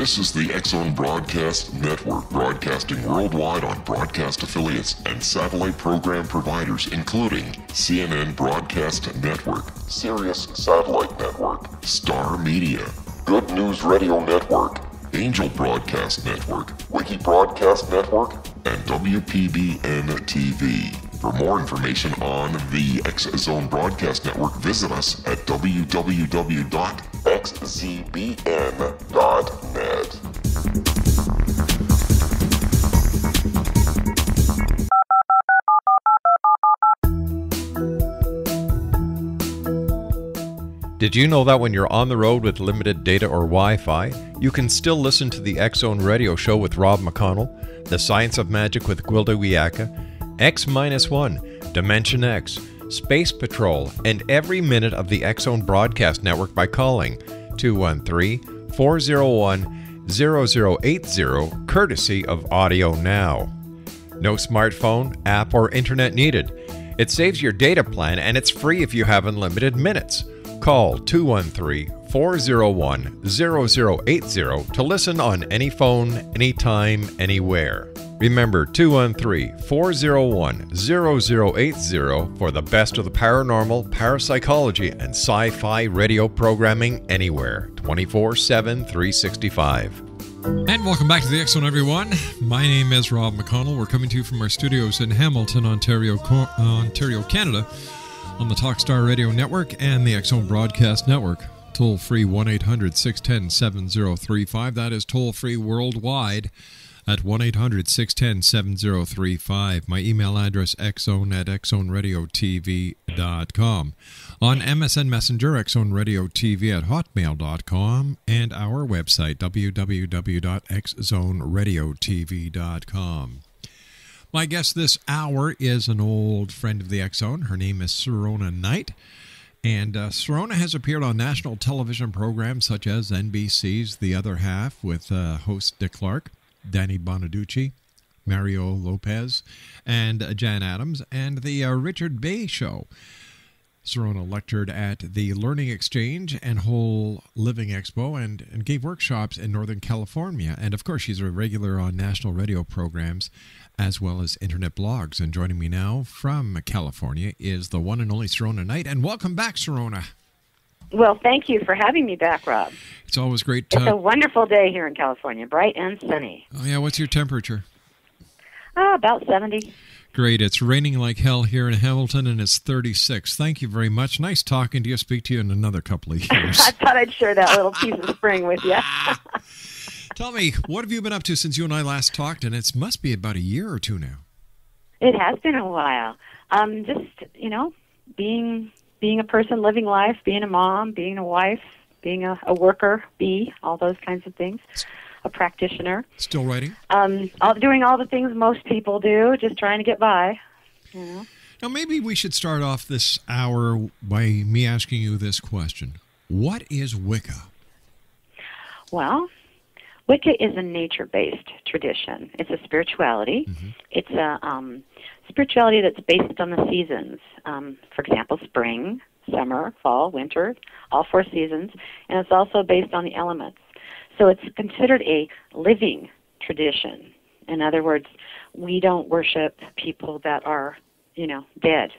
This is the Exxon Broadcast Network, broadcasting worldwide on broadcast affiliates and satellite program providers, including CNN Broadcast Network, Sirius Satellite Network, Star Media, Good News Radio Network, Angel Broadcast Network, Wiki Broadcast Network, and WPBN-TV. For more information on the X-Zone Broadcast Network, visit us at www.xzbn.net. Did you know that when you're on the road with limited data or Wi-Fi, you can still listen to the X-Zone Radio Show with Rob McConnell, The Science of Magic with Gwilda Wiaka, X-1, Dimension X, Space Patrol, and every minute of the X-Zone Broadcast Network by calling 213-401-0080, courtesy of Audio Now. No smartphone, app, or internet needed. It saves your data plan, and it's free if you have unlimited minutes. Call 213-401-0080 to listen on any phone, anytime, anywhere. Remember 213-401-0080 for the best of the paranormal, parapsychology, and sci-fi radio programming anywhere, 24/7, 365. And welcome back to the X-Zone, everyone. My name is Rob McConnell. We're coming to you from our studios in Hamilton, Ontario, Canada, on the Talkstar Radio Network and the X-Zone Broadcast Network. Toll free 1-800-610-7035. That is toll free worldwide at 1-800-610-7035. My email address, xzone@xzoneradiotv.com. On MSN Messenger, xzoneradiotv@hotmail.com. And our website, www.xzoneradiotv.com. My guest this hour is an old friend of the X-Zone. Her name is Sirona Knight. And Sirona has appeared on national television programs such as NBC's The Other Half with host Dick Clark, Danny Bonaduce, Mario Lopez, and Jan Adams, and the Richard Bay Show. Sirona lectured at the Learning Exchange and Whole Living Expo and gave workshops in Northern California. And, of course, she's a regular on national radio programs as well as internet blogs. And joining me now from California is the one and only Sirona Knight. And welcome back, Sirona. Well, thank you for having me back, Rob. It's always great. It's a wonderful day here in California, bright and sunny. Oh, yeah. What's your temperature? About 70. Great. It's raining like hell here in Hamilton, and it's 36. Thank you very much. Nice talking to you. Speak to you in another couple of years. I thought I'd share that little piece of spring with you. Tell me, what have you been up to since you and I last talked? And it must be about a year or two now. It has been a while. Just, you know, being a person, living life, being a mom, being a wife, being a worker, all those kinds of things, a practitioner. Still writing? Doing all the things most people do, just trying to get by. You know? Now, maybe we should start off this hour by me asking you this question. What is Wicca? Well, Wicca is a nature-based tradition. It's a spirituality. Mm-hmm. It's a spirituality that's based on the seasons. For example, spring, summer, fall, winter, all four seasons. And it's also based on the elements. So it's considered a living tradition. In other words, we don't worship people that are, you know, dead.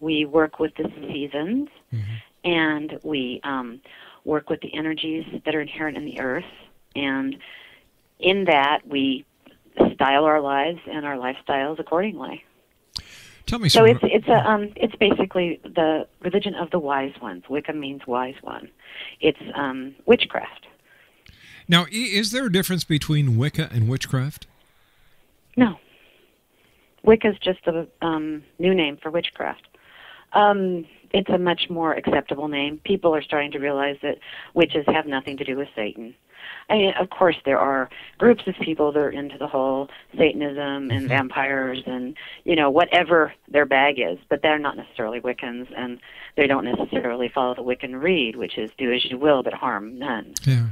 We work with the seasons, mm-hmm. and we work with the energies that are inherent in the earth. And in that, we style our lives and our lifestyles accordingly. Tell me. So it's basically the religion of the wise ones. Wicca means wise one. It's witchcraft. Now, is there a difference between Wicca and witchcraft? No. Wicca is just a new name for witchcraft. It's a much more acceptable name. People are starting to realize that witches have nothing to do with Satan. I mean, of course, there are groups of people that are into the whole Satanism and vampires and, you know, whatever their bag is, but they're not necessarily Wiccans, and they don't necessarily follow the Wiccan Rede, which is do as you will but harm none. Yeah.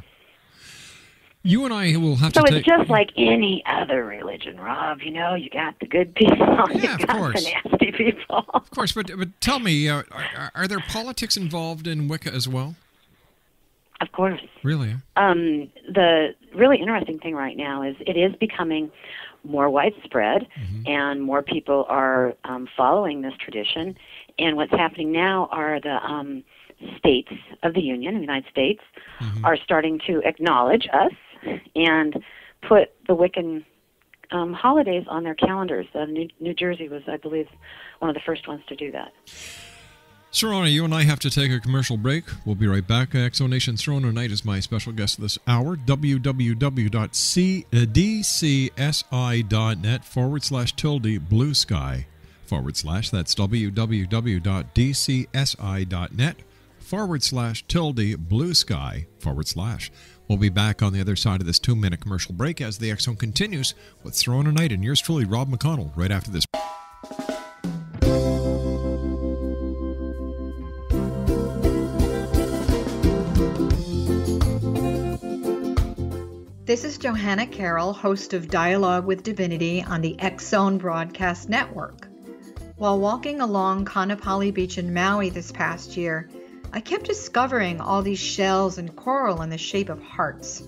You and I will have to. So it's just like any other religion, Rob. You know, you got the good people, yeah, you got the nasty people. Of course, but tell me, are there politics involved in Wicca as well? Of course. Really? The really interesting thing right now is it is becoming more widespread, mm-hmm. and more people are following this tradition. And what's happening now are the states of the Union, the United States, mm-hmm. are starting to acknowledge us and put the Wiccan holidays on their calendars. New Jersey was, I believe, one of the first ones to do that. Sirona, you and I have to take a commercial break. We'll be right back. Exo Nation, Sirona Knight is my special guest this hour. www.dcsi.net/tilde-blue-sky/ That's www.dcsi.net/tilde-blue-sky/ We'll be back on the other side of this 2-minute commercial break as the Exxon continues with Sirona Knight and yours truly, Rob McConnell, right after this. This is Johanna Carroll, host of Dialogue with Divinity on the X-Zone Broadcast Network. While walking along Kanapali Beach in Maui this past year, I kept discovering all these shells and coral in the shape of hearts.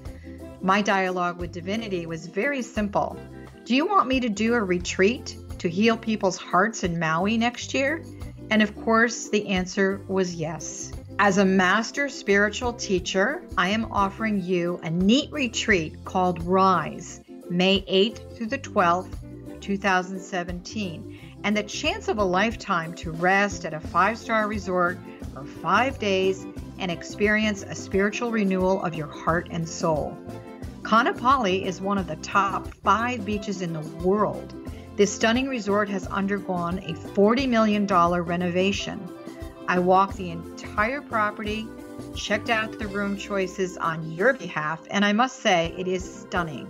My dialogue with divinity was very simple. Do you want me to do a retreat to heal people's hearts in Maui next year? And of course, the answer was yes. As a master spiritual teacher, I am offering you a neat retreat called Rise, May 8th through the 12th, 2017, and the chance of a lifetime to rest at a 5-star resort for 5 days and experience a spiritual renewal of your heart and soul. Kanapali is one of the top 5 beaches in the world. This stunning resort has undergone a $40 million renovation. I walked the entire property, checked out the room choices on your behalf, and I must say it is stunning.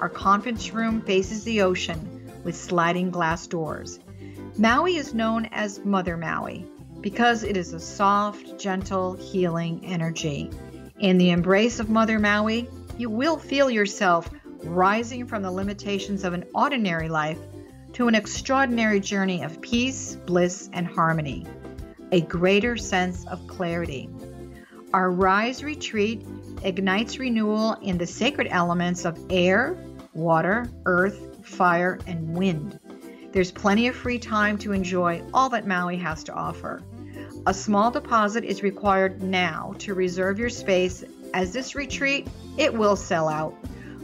Our conference room faces the ocean with sliding glass doors. Maui is known as Mother Maui because it is a soft, gentle, healing energy. In the embrace of Mother Maui, you will feel yourself rising from the limitations of an ordinary life to an extraordinary journey of peace, bliss, and harmony. A greater sense of clarity. Our Rise retreat ignites renewal in the sacred elements of air, water, earth, fire, and wind. There's plenty of free time to enjoy all that Maui has to offer. A small deposit is required now to reserve your space, as this retreat, it will sell out.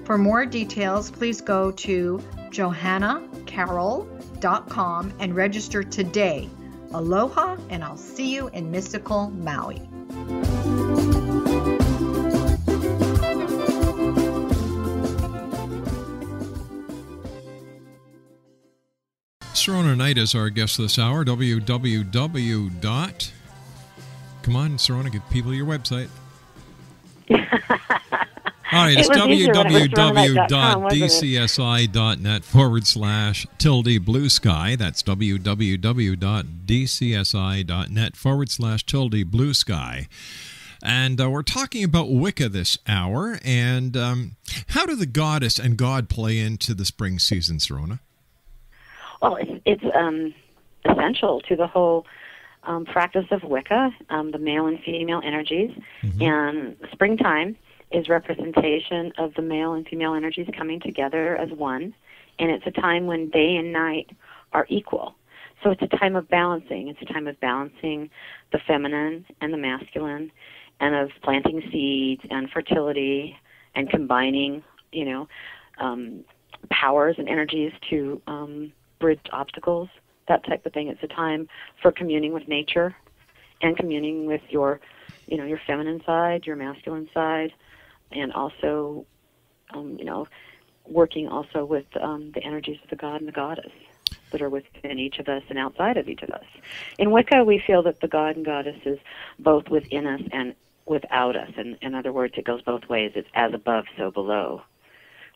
For more details, please go to JohannaCarol.com and register today. Aloha, and I'll see you in mystical Maui. Sirona Knight is our guest this hour. Come on, Sirona, give people your website. All right, it's www.dcsi.net/tilde-blue-sky. That's www.dcsi.net/tilde-blue-sky. And we're talking about Wicca this hour. And how do the goddess and God play into the spring season, Sirona? Well, it's essential to the whole practice of Wicca, the male and female energies, mm-hmm. and springtime is representation of the male and female energies coming together as one, and it's a time when day and night are equal. So it's a time of balancing. It's a time of balancing the feminine and the masculine, and of planting seeds and fertility and combining, powers and energies to bridge obstacles, that type of thing. It's a time for communing with nature and communing with your feminine side, your masculine side, and also, working also with the energies of the god and the goddess that are within each of us and outside of each of us. In Wicca, we feel that the god and goddess is both within us and without us. And in other words, it goes both ways. It's as above, so below.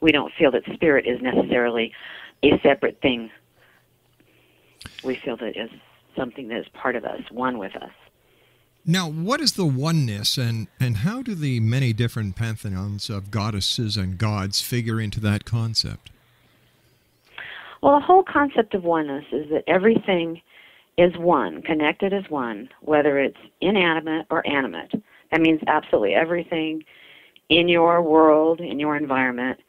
We don't feel that spirit is necessarily a separate thing. We feel that it's something that is part of us, one with us. Now, what is the oneness, and how do the many different pantheons of goddesses and gods figure into that concept? Well, the whole concept of oneness is that everything is one, connected as one, whether it's inanimate or animate. That means absolutely everything in your world, in your environment,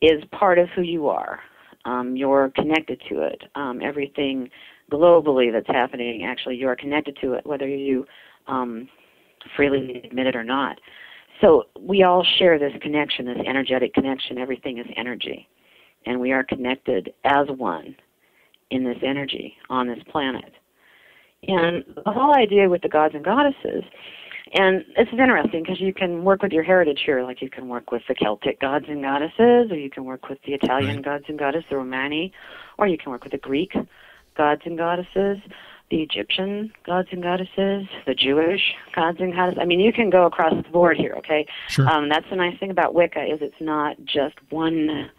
is part of who you are. You're connected to it. Everything globally that's happening, actually, you are connected to it, whether you freely admit it or not. So we all share this connection, this energetic connection. Everything is energy, and we are connected as one in this energy on this planet. And the whole idea with the gods and goddesses, and this is interesting because you can work with your heritage here, like you can work with the Celtic gods and goddesses, or you can work with the Italian gods and goddesses, the Romani, or you can work with the Greek gods and goddesses, the Egyptian gods and goddesses, the Jewish gods and goddesses. I mean, you can go across the board here, okay? Sure. That's the nice thing about Wicca is it's not just one,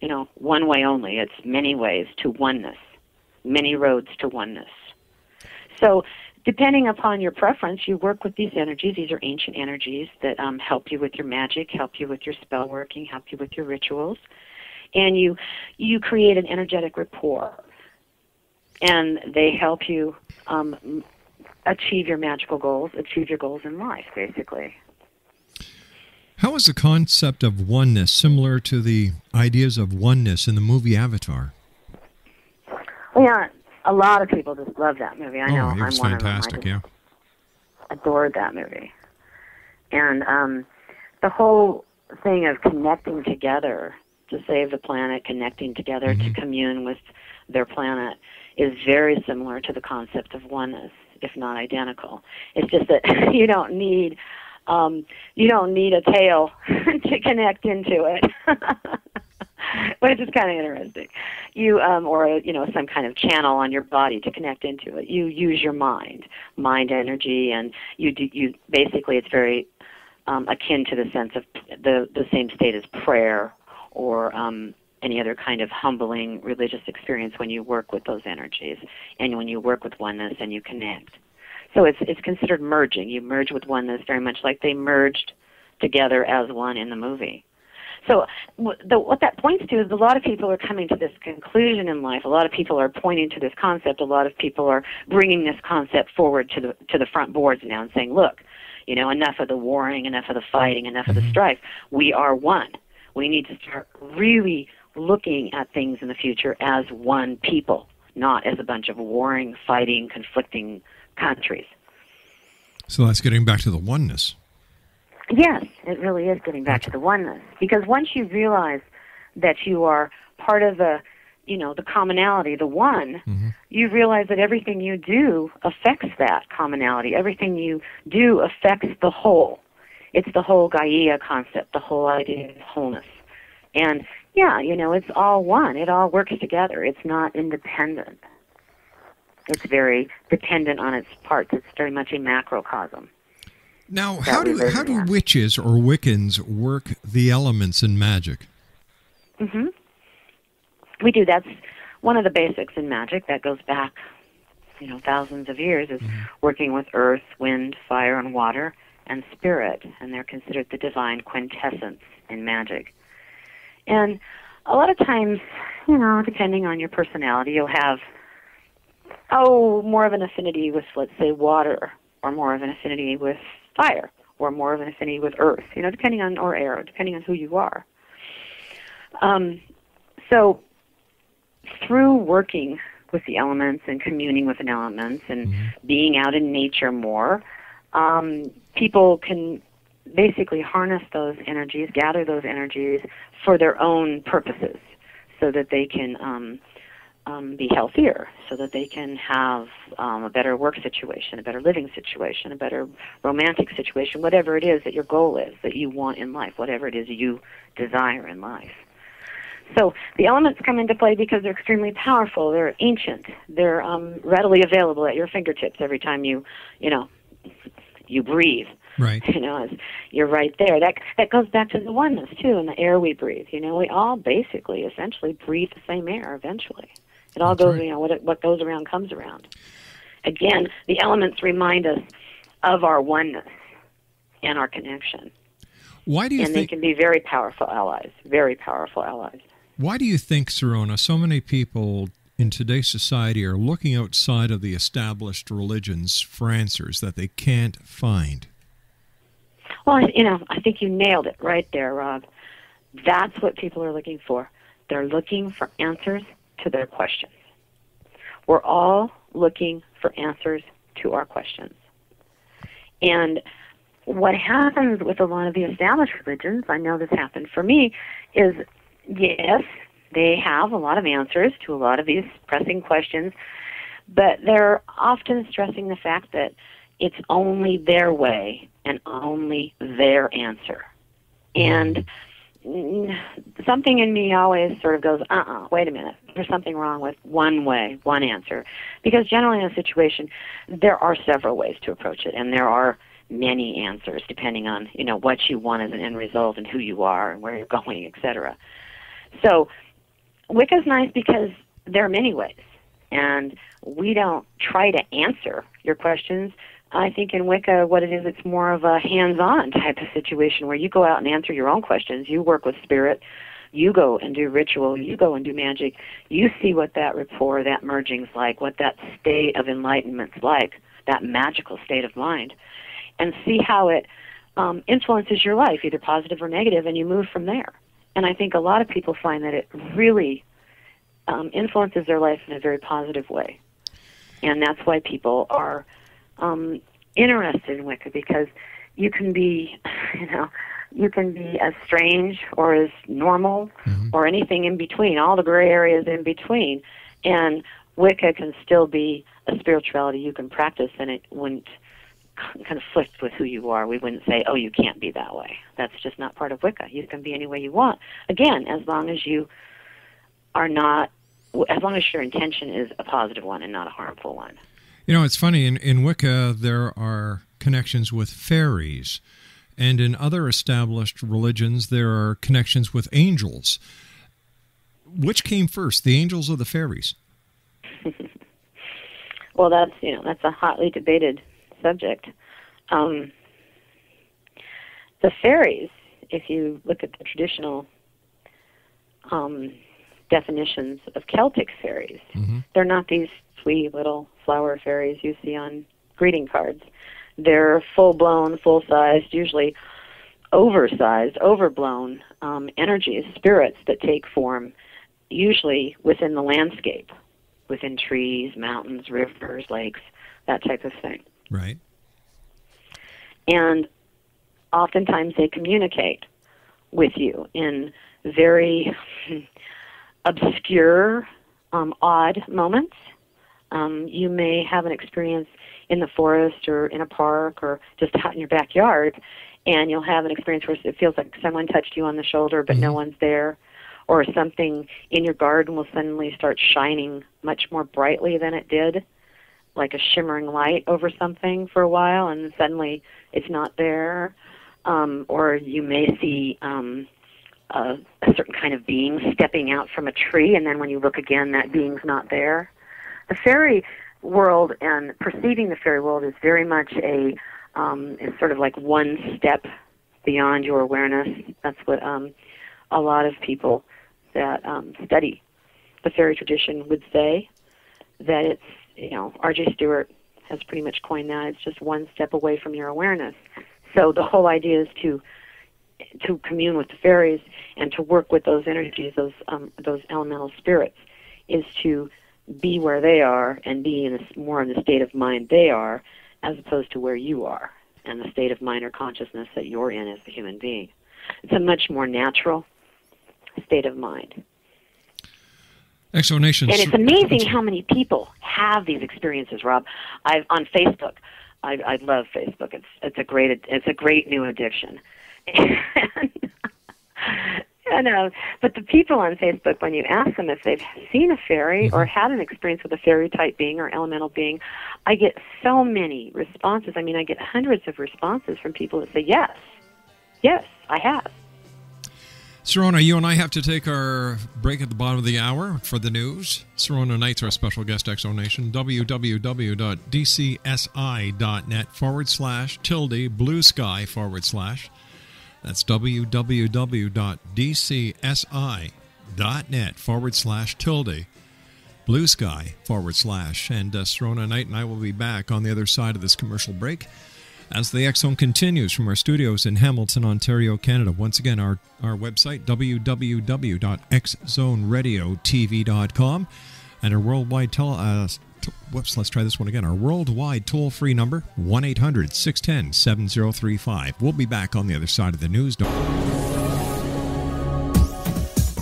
you know, one way only. It's many ways to oneness, many roads to oneness. So depending upon your preference, you work with these energies. These are ancient energies that help you with your magic, help you with your spell working, help you with your rituals. And you create an energetic rapport. And they help you achieve your magical goals, achieve your goals in life, basically. How is the concept of oneness similar to the ideas of oneness in the movie Avatar? Yeah, a lot of people just love that movie. I know. It was fantastic, yeah. Adored that movie. And the whole thing of connecting together to save the planet, connecting together to commune with their planet is very similar to the concept of oneness, if not identical. It's just that you don't need a tail to connect into it, which is kind of interesting. You or you know, some kind of channel on your body to connect into it. You use your mind energy, and you basically it's very akin to the sense of the same state as prayer or any other kind of humbling religious experience when you work with those energies and when you work with oneness and you connect. So it's considered merging. You merge with oneness very much like they merged together as one in the movie. So what that points to is a lot of people are coming to this conclusion in life. A lot of people are pointing to this concept. A lot of people are bringing this concept forward to the front boards now and saying, look, you know, enough of the warring, enough of the fighting, enough of the strife. We are one. We need to start really looking at things in the future as one people, not as a bunch of warring, fighting, conflicting countries. So that's getting back to the oneness. Yes, it really is getting back to the oneness. Because once you realize that you are part of the, you know, the commonality, the one, you realize that everything you do affects that commonality. Everything you do affects the whole. It's the whole Gaia concept, the whole idea of wholeness. And yeah, you know, it's all one. It all works together. It's not independent. It's very dependent on its parts. It's very much a macrocosm. Now, how do witches or Wiccans work the elements in magic? We do. That's one of the basics in magic that goes back, you know, thousands of years is working with earth, wind, fire, and water, and spirit. And they're considered the divine quintessence in magic. And a lot of times, you know, depending on your personality, you'll have, more of an affinity with, let's say, water, or more of an affinity with fire, or more of an affinity with earth, you know, depending on, or air, depending on who you are. So through working with the elements and communing with the elements and being out in nature more, people can basically harness those energies, gather those energies for their own purposes so that they can be healthier, so that they can have a better work situation, a better living situation, a better romantic situation, whatever it is that your goal is, that you want in life, whatever it is you desire in life. So the elements come into play because they're extremely powerful, they're ancient, they're readily available at your fingertips every time you breathe. Right. You know, you're right there. That goes back to the oneness, too, and the air we breathe. You know, we all basically, essentially, breathe the same air eventually. It all goes, you know, what goes around comes around. Again, the elements remind us of our oneness and our connection. Why do you think... And they can be very powerful allies, very powerful allies. Why do you think, Sirona, so many people in today's society are looking outside of the established religions for answers that they can't find? Well, you know, I think you nailed it right there, Rob. That's what people are looking for. They're looking for answers to their questions. We're all looking for answers to our questions. And what happens with a lot of the established religions, I know this happened for me, is yes, they have a lot of answers to a lot of these pressing questions, but they're often stressing the fact that it's only their way and only their answer. And something in me always sort of goes, wait a minute, there's something wrong with one way, one answer. Because generally in a situation, there are several ways to approach it, and there are many answers depending on, you know, what you want as an end result and who you are and where you're going, etc. So Wicca's nice because there are many ways, and we don't try to answer your questions. I think in Wicca, what it is, it's more of a hands-on type of situation where you go out and answer your own questions. You work with spirit. You go and do ritual. You go and do magic. You see what that rapport, that merging's like, what that state of enlightenment's like, that magical state of mind, and see how it influences your life, either positive or negative, and you move from there. And I think a lot of people find that it really influences their life in a very positive way. And that's why people are interested in Wicca, because you can be, you know, you can be as strange or as normal or anything in between, all the gray areas in between. And Wicca can still be a spirituality you can practice, and it wouldn't conflict with who you are. We wouldn't say, oh, you can't be that way. That's just not part of Wicca. You can be any way you want. Again, as long as you are not, as long as your intention is a positive one and not a harmful one. You know, it's funny, in Wicca there are connections with fairies, and in other established religions there are connections with angels. Which came first, the angels or the fairies? Well, that's, you know, that's a hotly debated subject. The fairies, if you look at the traditional definitions of Celtic fairies, they're not these sweet little flower fairies you see on greeting cards. They're full-blown, full-sized, usually oversized, overblown energies, spirits that take form usually within the landscape, within trees, mountains, rivers, lakes, that type of thing. Right. And oftentimes they communicate with you in very obscure, odd moments. You may have an experience in the forest or in a park or just out in your backyard, and you'll have an experience where it feels like someone touched you on the shoulder but no one's there, or something in your garden will suddenly start shining much more brightly than it did, like a shimmering light over something for a while, and suddenly it's not there. Or you may see a certain kind of being stepping out from a tree, and then when you look again, that being's not there. The fairy world and perceiving the fairy world is very much a, it's sort of like one step beyond your awareness. That's what a lot of people that study the fairy tradition would say, that it's, you know, R.J. Stewart has pretty much coined that. It's just one step away from your awareness. So the whole idea is to commune with the fairies and to work with those energies, those elemental spirits, is to be where they are and be in a, more in the state of mind they are, as opposed to where you are and the state of mind or consciousness that you're in as a human being. It's a much more natural state of mind. Exonation. And it's amazing how many people have these experiences, Rob. On Facebook, I love Facebook. It's a great new addiction. But the people on Facebook, when you ask them if they've seen a fairy or had an experience with a fairy-type being or elemental being, I get so many responses. I mean, I get hundreds of responses from people that say, yes, I have. Sirona, you and I have to take our break at the bottom of the hour for the news. Sirona Knight's our special guest, Exo Nation. www.dcsi.net/tilde-blue-sky/. That's www.dcsi.net/tilde-blue-sky/. And Sirona Knight and I will be back on the other side of this commercial break as the X-Zone continues from our studios in Hamilton, Ontario, Canada. Once again, our website, www.xzoneradiotv.com, and our worldwide Our worldwide toll-free number, 1-800-610-7035. We'll be back on the other side of the news.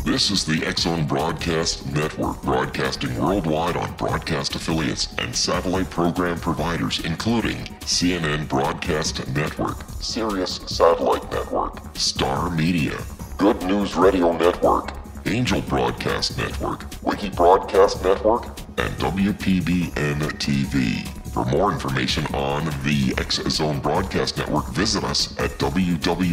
This is the Exxon Broadcast Network, broadcasting worldwide on broadcast affiliates and satellite program providers, including CNN Broadcast Network, Sirius Satellite Network, Star Media, Good News Radio Network, Angel Broadcast Network, Wiki Broadcast Network, and WPBN-TV. For more information on the X-Zone Broadcast Network, visit us at www.xzbn.net.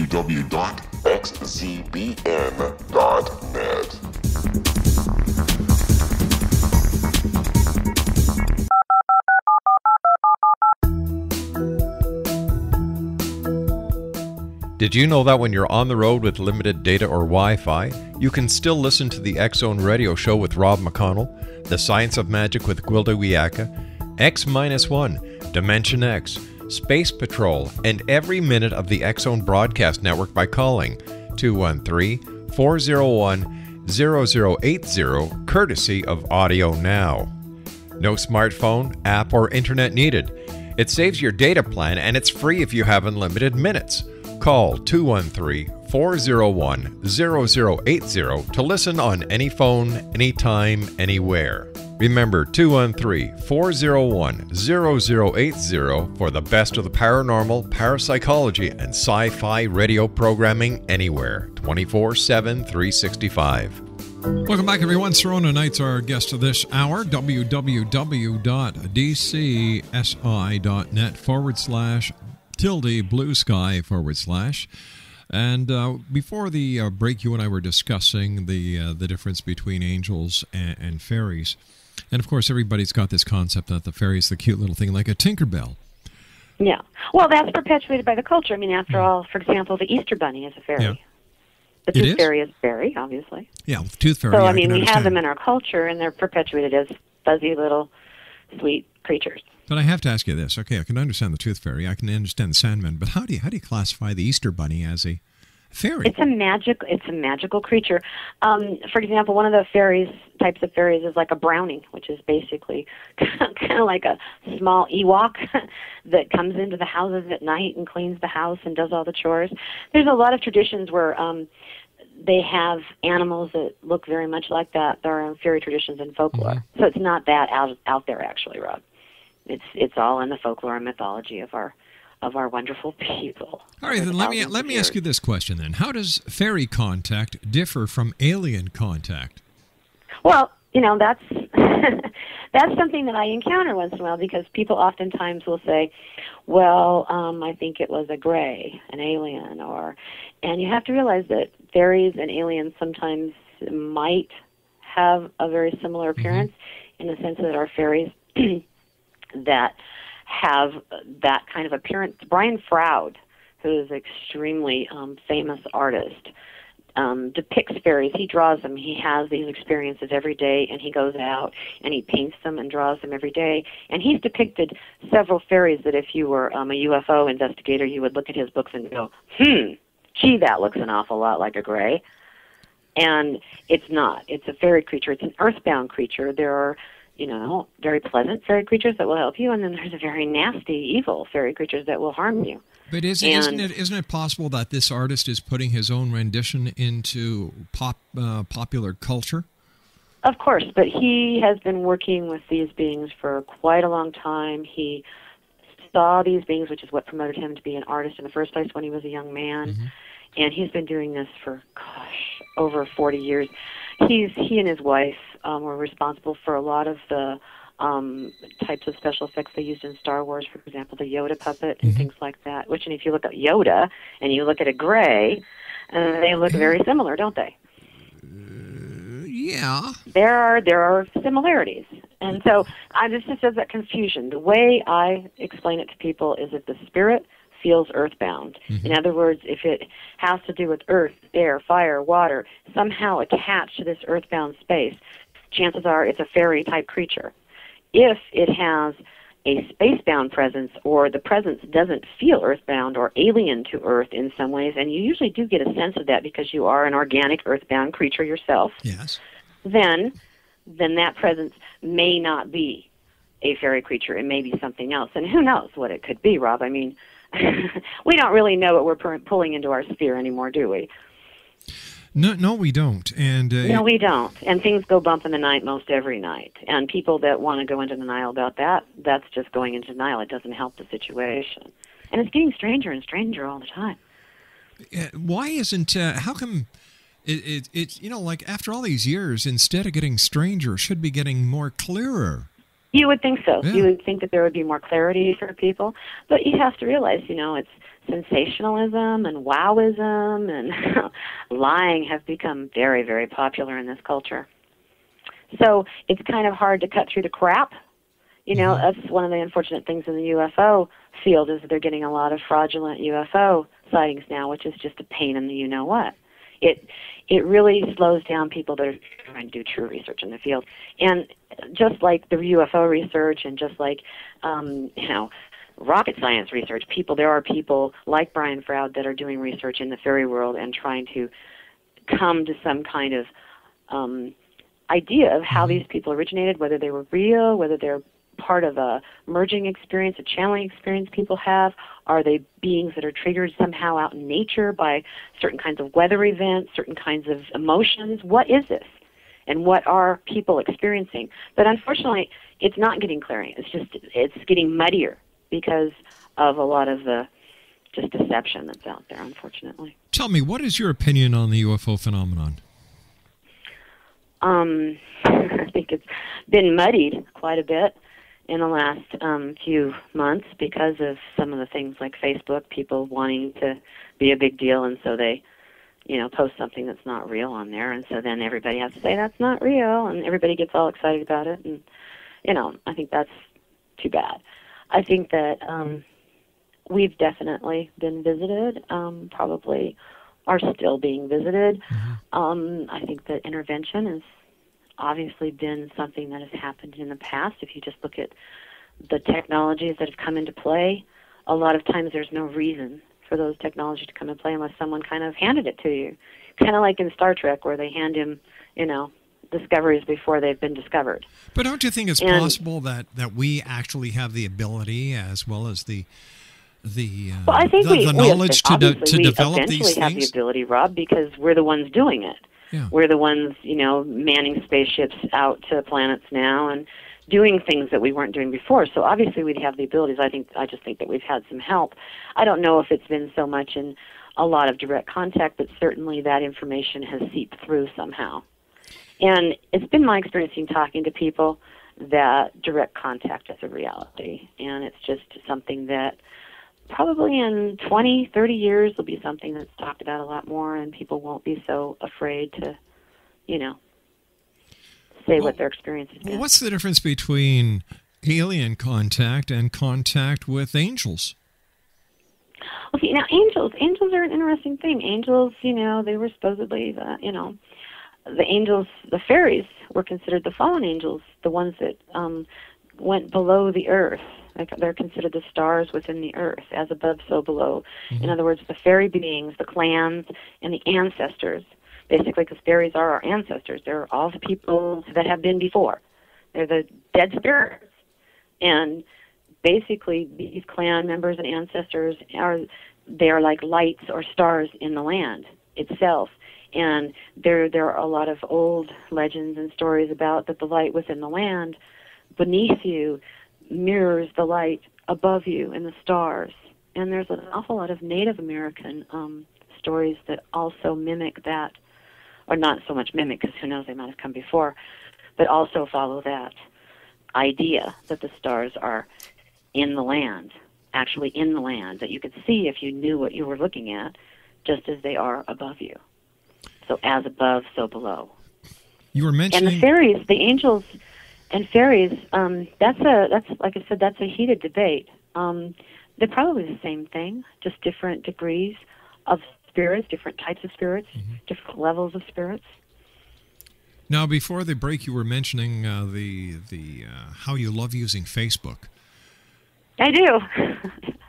Did you know that when you're on the road with limited data or Wi-Fi, you can still listen to the X-Zone Radio Show with Rob McConnell, The Science of Magic with Gwilda Wiaka, X-1, Dimension X, Space Patrol, and every minute of the X-Zone Broadcast Network by calling 213-401-0080, courtesy of Audio Now. No smartphone, app, or internet needed. It saves your data plan, and it's free if you have unlimited minutes. Call 213-401-0080 to listen on any phone, anytime, anywhere. Remember, 213-401-0080 for the best of the paranormal, parapsychology, and sci-fi radio programming anywhere, 24/7, 365. Welcome back, everyone. Sirona Knight's our guest of this hour. www.dcsi.net/tilde-blue-sky/ And before the break, you and I were discussing the difference between angels and fairies. And, of course, everybody's got this concept that the fairy is the cute little thing like a Tinkerbell. Yeah. Well, that's perpetuated by the culture. I mean, after all, for example, the Easter Bunny is a fairy. Yeah. The Tooth Fairy is a fairy, obviously. Yeah, the Tooth Fairy. So, I mean, we have them in our culture, and they're perpetuated as fuzzy little sweet creatures. But I have to ask you this. Okay, I can understand the Tooth Fairy. I can understand the Sandman. But how do you classify the Easter Bunny as a fairy? It's a magical creature. For example, one of the types of fairies is like a brownie, which is basically kind of like a small Ewok that comes into the houses at night and cleans the house and does all the chores. There's a lot of traditions where they have animals that look very much like that. There are fairy traditions and folklore. Wow. So it's not that out there, actually, Rob. It's all in the folklore and mythology of our wonderful people. All right, then let me ask you this question then. How does fairy contact differ from alien contact? Well, you know, that's something that I encounter once in a while, because people oftentimes will say, well, I think it was a gray, an alien, and you have to realize that fairies and aliens sometimes might have a very similar appearance, in the sense that our fairies that have that kind of appearance. Brian Froud, who is an extremely famous artist, depicts fairies. He draws them. He has these experiences every day, and he goes out and he paints them and draws them every day. And he's depicted several fairies that if you were a UFO investigator, you would look at his books and go, gee, that looks an awful lot like a gray. And it's not. It's a fairy creature. It's an earthbound creature. There are very pleasant fairy creatures that will help you, and then there's a very nasty, evil fairy creatures that will harm you. But isn't it possible that this artist is putting his own rendition into popular culture? Of course, but he has been working with these beings for quite a long time. He saw these beings, which is what promoted him to be an artist in the first place when he was a young man, and he's been doing this for, over 40 years. He and his wife were responsible for a lot of the types of special effects they used in Star Wars, for example, the Yoda puppet and things like that. And if you look at Yoda and you look at a gray, they look very similar, don't they? Yeah. There are similarities. And so this just says that confusion. The way I explain it to people is that the spirit feels earthbound. In other words, if it has to do with earth, air, fire, water, somehow attached to this earthbound space, chances are it's a fairy-type creature. If it has a spacebound presence, or the presence doesn't feel earthbound or alien to Earth in some ways, and you usually do get a sense of that because you are an organic earthbound creature yourself, yes, then that presence may not be a fairy creature. It may be something else. And who knows what it could be, Rob? I mean, we don't really know what we're pulling into our sphere anymore, do we? No, we don't. And no, we don't. And things go bump in the night most every night. And people that want to go into denial about that, that's just going into denial. It doesn't help the situation. And it's getting stranger and stranger all the time. Why isn't, how come it's, you know, like after all these years, instead of getting stranger, it should be getting more clearer? You would think so. Yeah. You would think that there would be more clarity for people. But you have to realize, you know, it's sensationalism and wowism and lying have become very, very popular in this culture. So it's kind of hard to cut through the crap. You know, that's one of the unfortunate things in the UFO field is that they're getting a lot of fraudulent UFO sightings now, which is just a pain in the you-know-what. It really slows down people that are trying to do true research in the field. And just like the UFO research and just like, you know, rocket science research, there are people like Brian Froud that are doing research in the fairy world and trying to come to some kind of idea of how these people originated, whether they were real, whether they're part of a merging experience, a channeling experience people have? Are they beings that are triggered somehow out in nature by certain kinds of weather events, certain kinds of emotions? What is this? And what are people experiencing? But unfortunately, it's not getting clearer. It's getting muddier because of a lot of the just deception that's out there, unfortunately. Tell me, what is your opinion on the UFO phenomenon? I think it's been muddied quite a bit in the last few months because of some of the things like Facebook, people wanting to be a big deal, and so they, you know, post something that's not real on there, and so then everybody has to say that's not real, and everybody gets all excited about it, and, you know, I think that's too bad. I think that we've definitely been visited, probably are still being visited. I think that intervention is obviously been something that has happened in the past. If you just look at the technologies that have come into play, a lot of times there's no reason for those technologies to come into play unless someone kind of handed it to you. Kind of like in Star Trek where they hand him, you know, discoveries before they've been discovered. But don't you think it's possible that we actually have the ability as well as the knowledge to develop these things? We eventually have the ability, Rob, because we're the ones doing it. Yeah. We're the ones, you know, manning spaceships out to planets now and doing things that we weren't doing before. So obviously we'd have the abilities. I just think that we've had some help. I don't know if it's been so much in a lot of direct contact, but certainly that information has seeped through somehow. And it's been my experience in talking to people that direct contact is a reality. And it's just something that probably in 20, 30 years will be something that's talked about a lot more, and people won't be so afraid to, you know, say what their experience has been. What's the difference between alien contact and contact with angels? Okay, now angels are an interesting thing. Angels, you know, they were supposedly, the fairies were considered the fallen angels, the ones that went below the earth. They're considered the stars within the earth, as above, so below. In other words, the fairy beings, the clans, and the ancestors, basically, because fairies are our ancestors. They're all the people that have been before. They're the dead spirits. And basically, these clan members and ancestors, they are like lights or stars in the land itself. And there are a lot of old legends and stories about that the light within the land beneath you mirrors the light above you and the stars. And there's an awful lot of Native American stories that also mimic that, or not so much mimic, because who knows, they might have come before, but also follow that idea that the stars are in the land, actually in the land, that you could see if you knew what you were looking at, just as they are above you. So as above, so below. You were mentioning... And the fairies, the angels... And fairies, that's like I said, that's a heated debate. They're probably the same thing, just different degrees of spirits, different types of spirits, different levels of spirits. Now, before the break, you were mentioning how you love using Facebook. I do.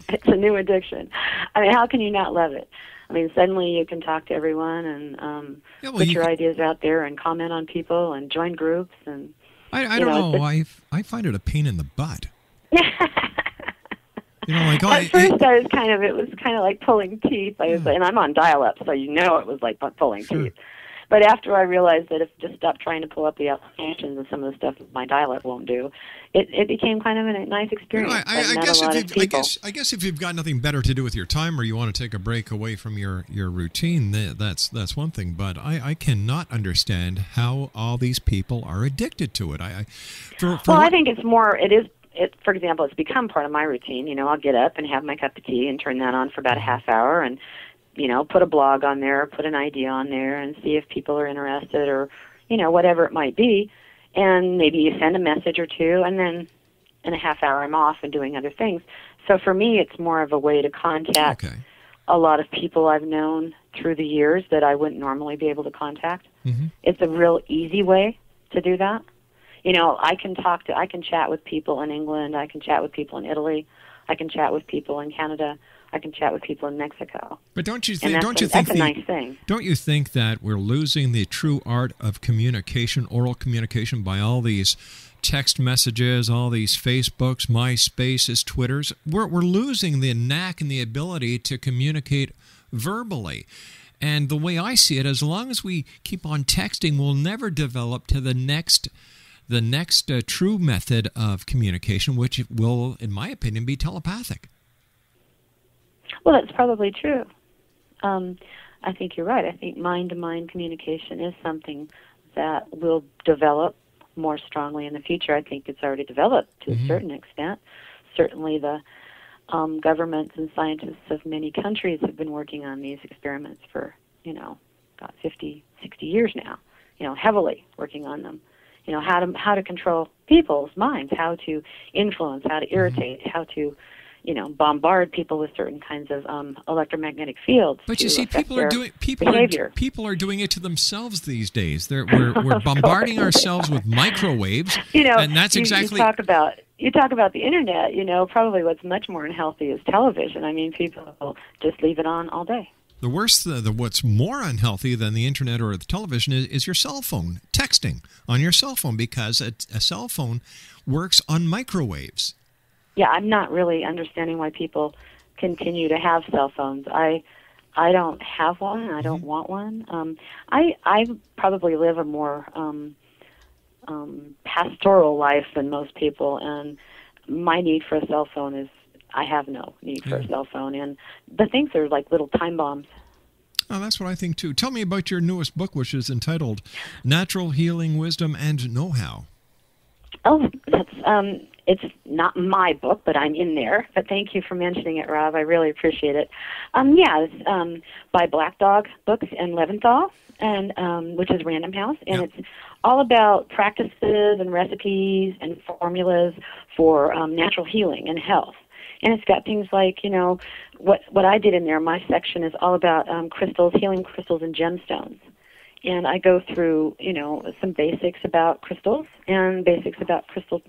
It's a new addiction. I mean, how can you not love it? I mean, suddenly you can talk to everyone and put your ideas out there and comment on people and join groups. And I don't know. I find it a pain in the butt. You know, like, oh, At first, it was kind of like pulling teeth. And I'm on dial-up, so you know it was like pulling teeth. But after I realized that if I just stopped trying to pull up the applications and some of the stuff my dial-up won't do, it became kind of a nice experience. You know, I guess if you've got nothing better to do with your time, or you want to take a break away from your routine, that's one thing. But I cannot understand how all these people are addicted to it. I think it's more. For example, it's become part of my routine. You know, I'll get up and have my cup of tea and turn that on for about a half hour and, you know, put a blog on there or put an idea on there and see if people are interested or, you know, whatever it might be. And maybe you send a message or two, and then in a half hour I'm off and doing other things. So for me, it's more of a way to contact a lot of people I've known through the years that I wouldn't normally be able to contact. Mm-hmm. It's a real easy way to do that. You know, I can chat with people in England. I can chat with people in Italy. I can chat with people in Canada. I can chat with people in Mexico. But don't you think that we're losing the true art of communication, oral communication, by all these text messages, all these Facebooks, MySpaces, Twitters? We're losing the knack and the ability to communicate verbally. And the way I see it, as long as we keep on texting, we'll never develop to the next true method of communication, which will, in my opinion, be telepathic. Well, that's probably true. I think you're right. I think mind-to-mind communication is something that will develop more strongly in the future. I think it's already developed to a certain extent. Certainly the governments and scientists of many countries have been working on these experiments for, you know, about 50, 60 years now, you know, heavily working on them. You know, how to control people's minds, how to influence, how to irritate, how to, you know, bombard people with certain kinds of electromagnetic fields. But you see, people are doing it to themselves these days. We're bombarding ourselves with microwaves. You know, and that's exactly you talk about the internet. You know, probably what's much more unhealthy is television. I mean, people just leave it on all day. The worst, what's more unhealthy than the internet or the television is your cell phone, texting on your cell phone, because a cell phone works on microwaves. Yeah, I'm not really understanding why people continue to have cell phones. I don't have one. I don't want one. I probably live a more pastoral life than most people, and my need for a cell phone is, I have no need for a cell phone, and the things are like little time bombs. Oh, that's what I think, too. Tell me about your newest book, which is entitled Natural Healing Wisdom and Know-How. Oh, that's, it's not my book, but I'm in there. But thank you for mentioning it, Rob. I really appreciate it. It's by Black Dog Books and Leventhal, and, which is Random House, and it's all about practices and recipes and formulas for natural healing and health. And it's got things like, you know, what I did in there, my section is all about crystals, healing crystals and gemstones. And I go through, you know, some basics about crystals and basics about crystal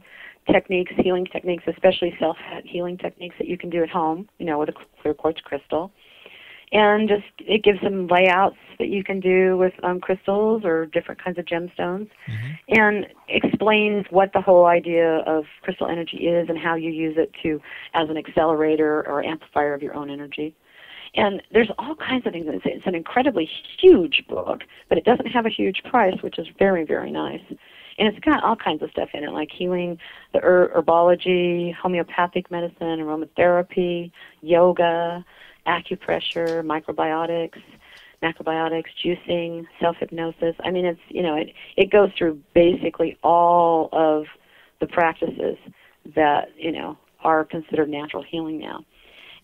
techniques, healing techniques, especially self-healing techniques that you can do at home, you know, with a clear quartz crystal. And just it gives some layouts that you can do with crystals or different kinds of gemstones, and explains what the whole idea of crystal energy is and how you use it as an accelerator or amplifier of your own energy. And there's all kinds of things. It's an incredibly huge book, but it doesn't have a huge price, which is very, very nice. And it's got all kinds of stuff in it, like healing, the herbology, homeopathic medicine, aromatherapy, yoga, acupressure, macrobiotics, juicing, self-hypnosis. I mean, it's, you know, it goes through basically all of the practices that, you know, are considered natural healing now.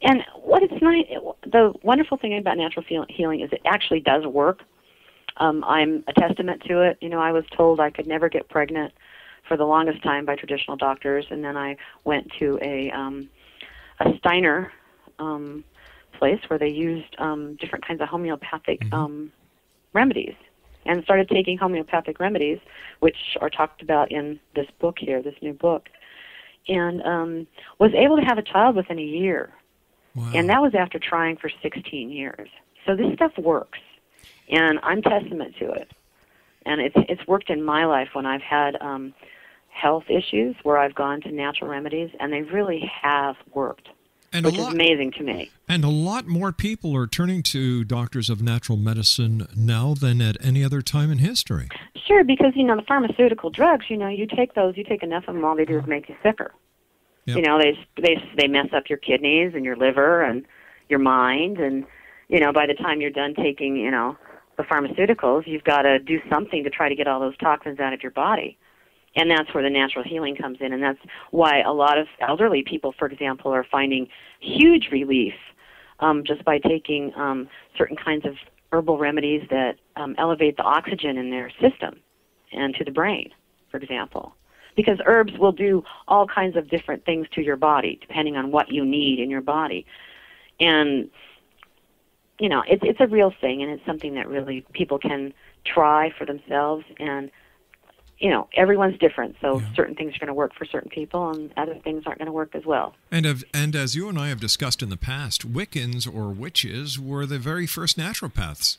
And the wonderful thing about natural healing is it actually does work. I'm a testament to it. You know, I was told I could never get pregnant for the longest time by traditional doctors, and then I went to a Steiner place where they used different kinds of homeopathic remedies, and started taking homeopathic remedies, which are talked about in this book here, this new book. and was able to have a child within a year. Wow. And that was after trying for 16 years. So this stuff works, and I'm testament to it. And it's worked in my life when I've had health issues where I've gone to natural remedies, and they really have worked, which is amazing to me. And a lot more people are turning to doctors of natural medicine now than at any other time in history. Sure, because, you know, the pharmaceutical drugs, you know, you take those, you take enough of them, all they do is make you sicker. Yep. You know, they mess up your kidneys and your liver and your mind, and, you know, by the time you're done taking, you know, the pharmaceuticals, you've got to do something to try to get all those toxins out of your body. And that's where the natural healing comes in, and that's why a lot of elderly people, for example, are finding huge relief just by taking certain kinds of herbal remedies that elevate the oxygen in their system and to the brain, for example. Because herbs will do all kinds of different things to your body, depending on what you need in your body. And, you know, it's a real thing, and it's something that really people can try for themselves. And, you know, everyone's different, so certain things are going to work for certain people, and other things aren't going to work as well. And as you and I have discussed in the past, Wiccans or witches were the very first naturopaths.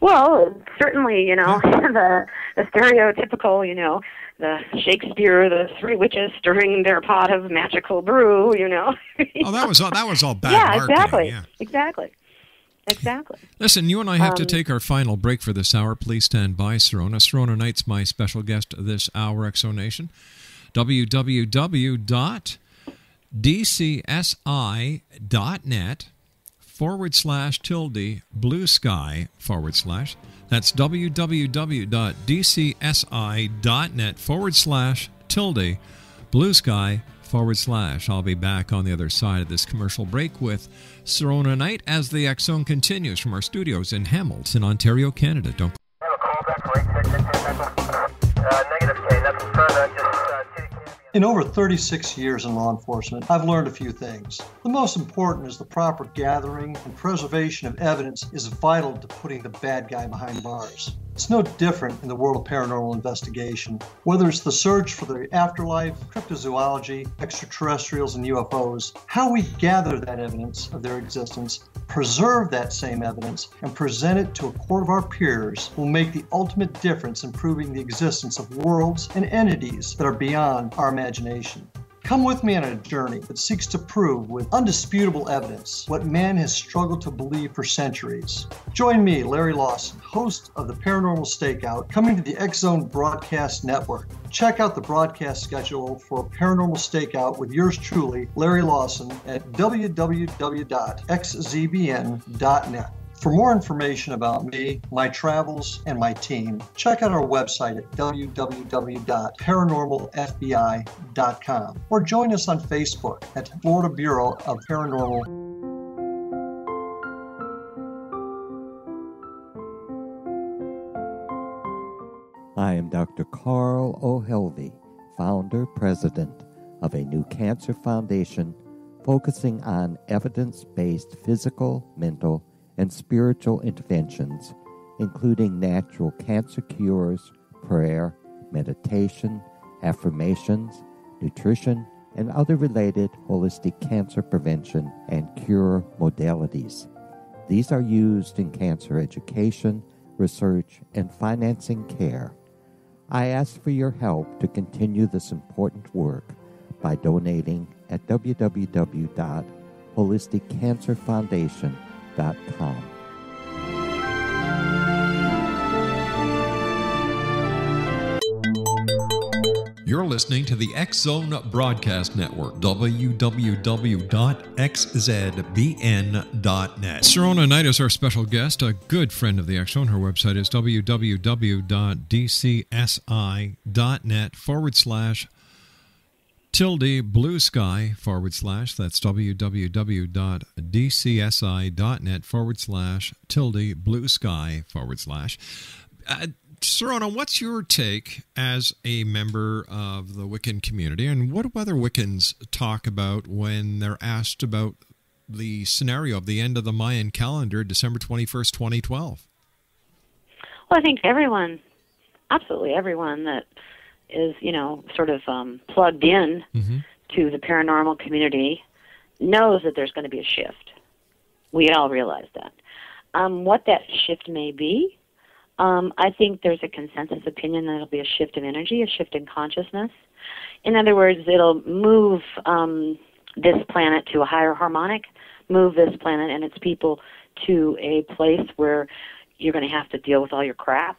Well, certainly, you know, the stereotypical, you know, the Shakespeare, the three witches stirring their pot of magical brew, you know. Oh, that was all bad marketing. Exactly. Listen, you and I have to take our final break for this hour. Please stand by, Sirona. Sirona Knight's my special guest this hour, Exo Nation. www.dcsi.net/tilde-blue-sky/. That's www.dcsi.net/tilde-blue-sky/. I'll be back on the other side of this commercial break with Sirona Knight as the Exxon continues from our studios in Hamilton, Ontario, Canada. Don't. In over 36 years in law enforcement, I've learned a few things. The most important is the proper gathering and preservation of evidence is vital to putting the bad guy behind bars. It's no different in the world of paranormal investigation, whether it's the search for the afterlife, cryptozoology, extraterrestrials, and UFOs. How we gather that evidence of their existence, preserve that same evidence, and present it to a court of our peers will make the ultimate difference in proving the existence of worlds and entities that are beyond our imagination. Come with me on a journey that seeks to prove with undisputable evidence what man has struggled to believe for centuries. Join me, Larry Lawson, host of the Paranormal Stakeout, coming to the X-Zone Broadcast Network. Check out the broadcast schedule for Paranormal Stakeout with yours truly, Larry Lawson, at www.xzbn.net. For more information about me, my travels, and my team, check out our website at www.paranormalfbi.com or join us on Facebook at Florida Bureau of Paranormal. I am Dr. Carl O'Helvey, founder, president of a new cancer foundation focusing on evidence-based physical, mental, and spiritual interventions, including natural cancer cures, prayer, meditation, affirmations, nutrition, and other related holistic cancer prevention and cure modalities. These are used in cancer education, research, and financing care. I ask for your help to continue this important work by donating at www.holisticcancerfoundation.com. You're listening to the X-Zone Broadcast Network, www.xzbn.net. Sirona Knight is our special guest, a good friend of the X-Zone. Her website is www.dcsi.net/tilde-blue-sky/. That's www.dcsi.net/tilde-blue-sky/. Sirona, what's your take as a member of the Wiccan community, and what do other Wiccans talk about when they're asked about the scenario of the end of the Mayan calendar, December 21st, 2012? Well, I think everyone, absolutely everyone that is, you know, sort of plugged in to the paranormal community knows that there's going to be a shift. We all realize that. What that shift may be, I think there's a consensus opinion that it'll be a shift in energy, a shift in consciousness. In other words, it'll move this planet to a higher harmonic, move this planet and its people to a place where you're going to have to deal with all your crap,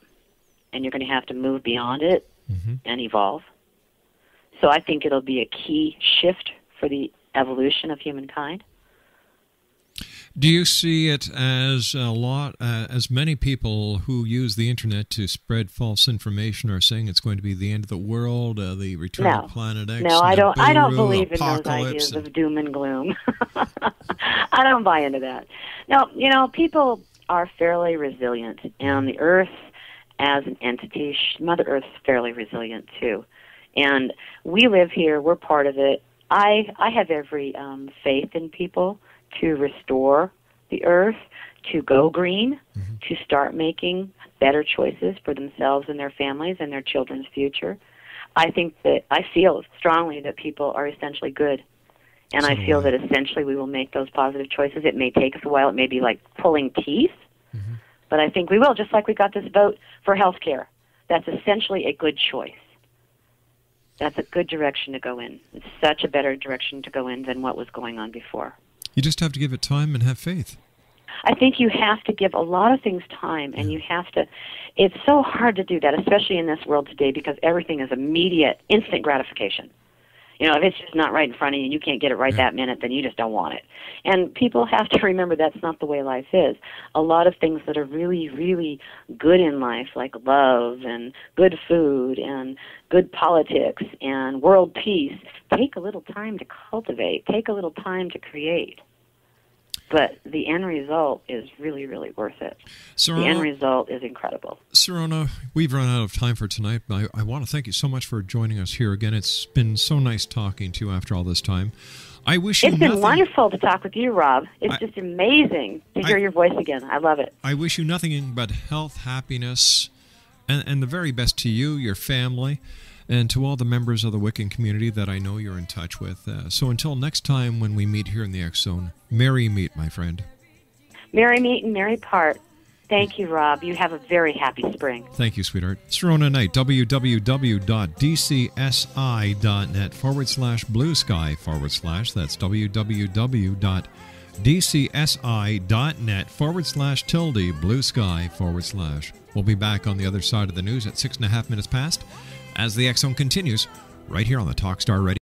and you're going to have to move beyond it and evolve. So I think it'll be a key shift for the evolution of humankind. Do you see it as a lot, as many people who use the internet to spread false information are saying it's going to be the end of the world, the return of Planet X? No, I don't. I don't believe in those ideas of doom and gloom. I don't buy into that. No, you know, people are fairly resilient, and the Earth as an entity, Mother Earth's fairly resilient too. And we live here; we're part of it. I have every faith in people to restore the Earth, to go green, to start making better choices for themselves and their families and their children's future. I think that I feel strongly that people are essentially good, and I feel that essentially we will make those positive choices. It may take us a while. It may be like pulling teeth, but I think we will, just like we got this vote for health care. That's essentially a good choice. That's a good direction to go in. It's such a better direction to go in than what was going on before. You just have to give it time and have faith. I think you have to give a lot of things time, and you have to. It's so hard to do that, especially in this world today, because everything is immediate, instant gratification. You know, if it's just not right in front of you and you can't get it right that minute, then you just don't want it. And people have to remember that's not the way life is. A lot of things that are really, really good in life, like love and good food and good politics and world peace, take a little time to cultivate, take a little time to create. But the end result is really, really worth it. Sirona, the end result is incredible. Sirona, we've run out of time for tonight. I want to thank you so much for joining us here again. It's been so nice talking to you after all this time. I wish you nothing. It's been wonderful to talk with you, Rob. It's just amazing to hear your voice again. I love it. I wish you nothing but health, happiness, and the very best to you, your family, and to all the members of the Wiccan community that I know you're in touch with. So until next time when we meet here in the X-Zone, merry meet, my friend. Merry meet and merry part. Thank you, Rob. You have a very happy spring. Thank you, sweetheart. Sirona Knight, www.dcsi.net/bluesky/ That's www.dcsi.net/tilde bluesky/. We'll be back on the other side of the news at 6.5 minutes past. As the X-Zone continues, right here on the Talkstar Radio.